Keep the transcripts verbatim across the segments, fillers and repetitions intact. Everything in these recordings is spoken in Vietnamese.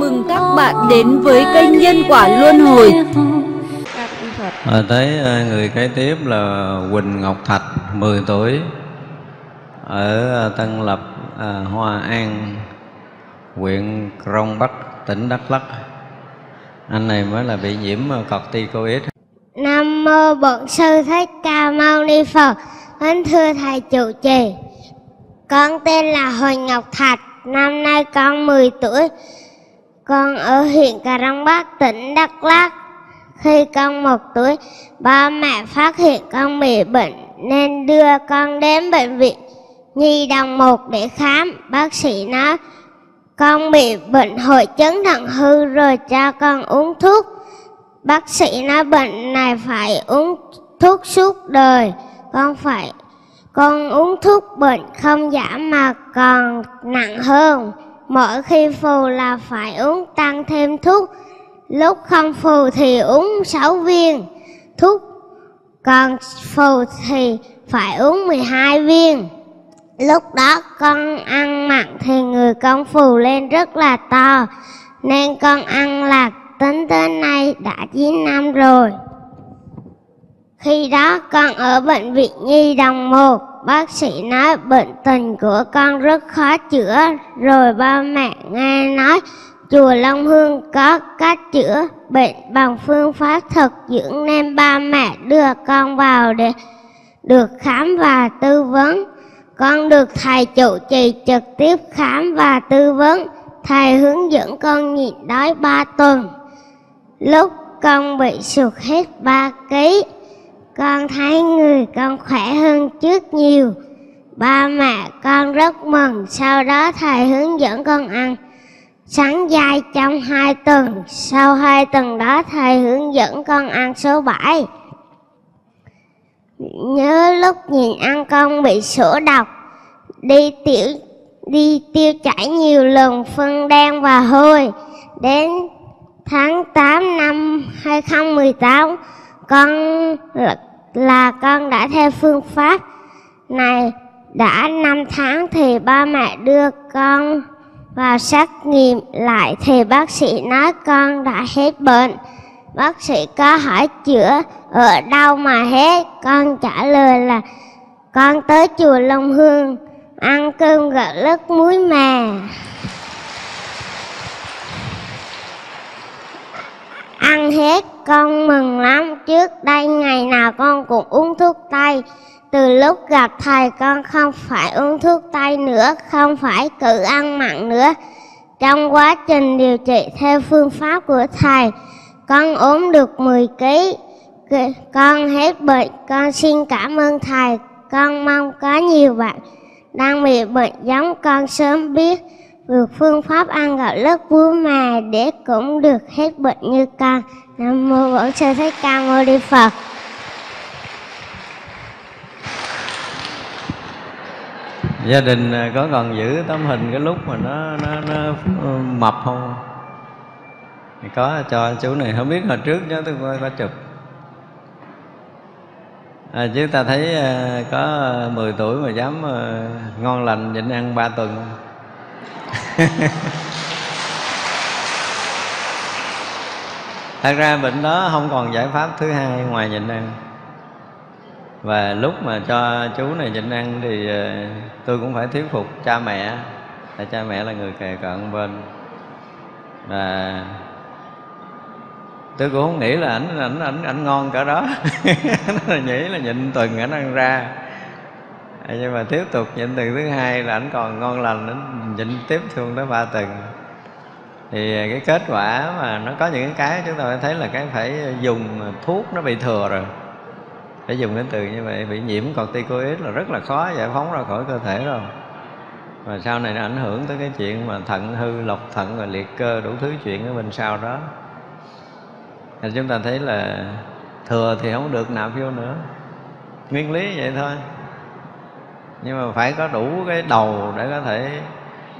mừng các bạn đến với kênh Nhân Quả Luân Hồi. À, thấy người kế tiếp là Huỳnh Ngọc Thạch, mười tuổi, ở Tân Lập à, Hòa An, huyện Cống Bắc, tỉnh Đắk Lắk. Anh này mới là bị nhiễm corticoid. Nam mô Bổn Sư Thích Ca Mâu Ni Phật. Kính thưa thầy trụ trì, con tên là Huỳnh Ngọc Thạch, năm nay con mười tuổi. Con ở huyện Cống Bắc, tỉnh Đắk Lắk. Khi con một tuổi, ba mẹ phát hiện con bị bệnh nên đưa con đến Bệnh viện Nhi Đồng Một để khám. Bác sĩ nói con bị bệnh hội chứng thận hư rồi cho con uống thuốc. Bác sĩ nói bệnh này phải uống thuốc suốt đời. Con phải Con uống thuốc bệnh không giảm mà còn nặng hơn. Mỗi khi phù là phải uống tăng thêm thuốc. Lúc không phù thì uống sáu viên thuốc, còn phù thì phải uống mười hai viên. Lúc đó con ăn mặn thì người con phù lên rất là to, nên con ăn lạc tính tới nay đã chín năm rồi. Khi đó con ở Bệnh viện Nhi Đồng Một, bác sĩ nói bệnh tình của con rất khó chữa. Rồi ba mẹ nghe nói chùa Long Hương có cách chữa bệnh bằng phương pháp thực dưỡng nên ba mẹ đưa con vào để được khám và tư vấn. Con được thầy trụ trì trực tiếp khám và tư vấn. Thầy hướng dẫn con nhịn đói ba tuần. Lúc con bị sụt hết ba ký, con thấy người con khỏe hơn trước nhiều. Ba mẹ con rất mừng. Sau đó thầy hướng dẫn con ăn sáng dai trong hai tuần. Sau hai tuần đó thầy hướng dẫn con ăn số bảy. Nhớ lúc nhìn ăn con bị sổ độc, đi tiểu đi tiêu chảy nhiều lần, phân đen và hôi. Đến tháng tám năm hai không một tám, con là, là con đã theo phương pháp này đã năm tháng thì ba mẹ đưa con vào xét nghiệm lại thì bác sĩ nói con đã hết bệnh. Bác sĩ có hỏi chữa ở đâu mà hết, con trả lời là con tới chùa Long Hương ăn cơm gạo lứt muối mè, ăn hết. Con mừng lắm. Trước đây ngày nào con cũng uống thuốc tây. Từ lúc gặp thầy con không phải uống thuốc tây nữa, không phải cự ăn mặn nữa. Trong quá trình điều trị theo phương pháp của thầy, con ốm được mười ký. Con hết bệnh. Con xin cảm ơn thầy. Con mong có nhiều bạn đang bị bệnh giống con sớm biết được phương pháp ăn gạo lứt muối mè để cũng được hết bệnh như con. Nam mô Bổn Sư Thích Ca Mâu Ni Phật. Gia đình có còn giữ tấm hình cái lúc mà nó nó, nó mập không? Có cho chú này, không biết hồi trước nhớ tôi coi có chụp. À, chứ ta thấy có mười tuổi mà dám ngon lành nhịn ăn ba tuần. Thật ra bệnh đó không còn giải pháp thứ hai ngoài nhịn ăn. Và lúc mà cho chú này nhịn ăn thì tôi cũng phải thuyết phục cha mẹ, tại cha mẹ là người kề cận bên. Và tôi cũng không nghĩ là ảnh ảnh ảnh ảnh ngon cả đó. Nó nghĩ là nhịn tuần ảnh ăn ra. À, nhưng mà tiếp tục nhịn tuần thứ hai là ảnh còn ngon lành, ảnh nhịn tiếp xuống tới ba tuần. Thì cái kết quả mà nó có những cái chúng ta phải thấy là cái phải dùng thuốc nó bị thừa rồi. Phải dùng đến từ như vậy, bị nhiễm corticoid là rất là khó giải phóng ra khỏi cơ thể rồi. Và sau này nó ảnh hưởng tới cái chuyện mà thận hư, lọc thận và liệt cơ, đủ thứ chuyện ở bên sau đó. Thì chúng ta thấy là thừa thì không được nạp vô nữa. Nguyên lý vậy thôi. Nhưng mà phải có đủ cái đầu để có thể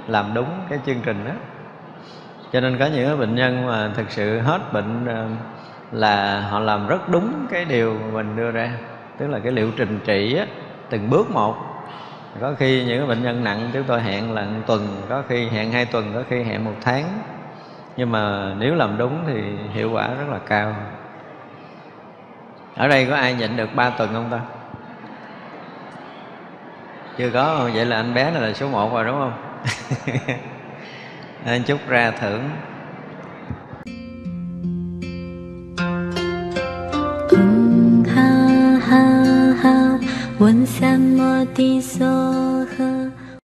làm đúng cái chương trình đó. Cho nên có những bệnh nhân mà thực sự hết bệnh là họ làm rất đúng cái điều mình đưa ra. Tức là cái liệu trình trị á, từng bước một. Có khi những bệnh nhân nặng chúng tôi hẹn là một tuần, có khi hẹn hai tuần, có khi hẹn một tháng. Nhưng mà nếu làm đúng thì hiệu quả rất là cao. Ở đây có ai nhịn được ba tuần không ta? Chưa có không? Vậy là anh bé này là số một rồi đúng không? Anh chúc ra thưởng. Hãy subscribe cho kênh Ghiền Mì Gõ để không bỏ lỡ những video hấp dẫn.